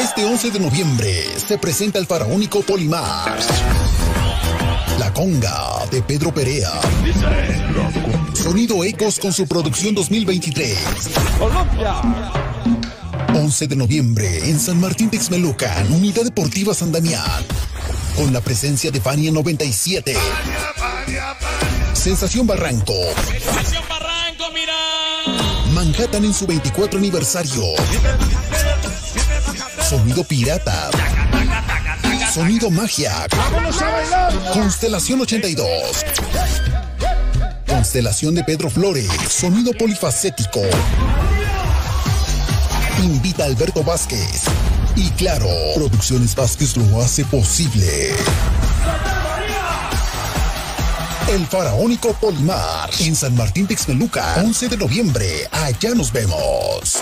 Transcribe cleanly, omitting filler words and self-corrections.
Este 11 de noviembre se presenta el faraónico Polimar. La Conga de Pedro Perea. Sonido Ecos con su producción 2023. Colombia. 11 de noviembre en San Martín Texmelucan, Unidad Deportiva San Damián. Con la presencia de Fania 97. Sensación Barranco. Sensación Barranco, mira. Manhattan en su 24 aniversario. Sonido pirata. Sonido magia. Constelación 82. Constelación de Pedro Flores. Sonido polifacético. Invita a Alberto Vázquez. Y claro, Producciones Vázquez lo hace posible. El faraónico Polimar en San Martín Texmelucan, 11 de noviembre. Allá nos vemos.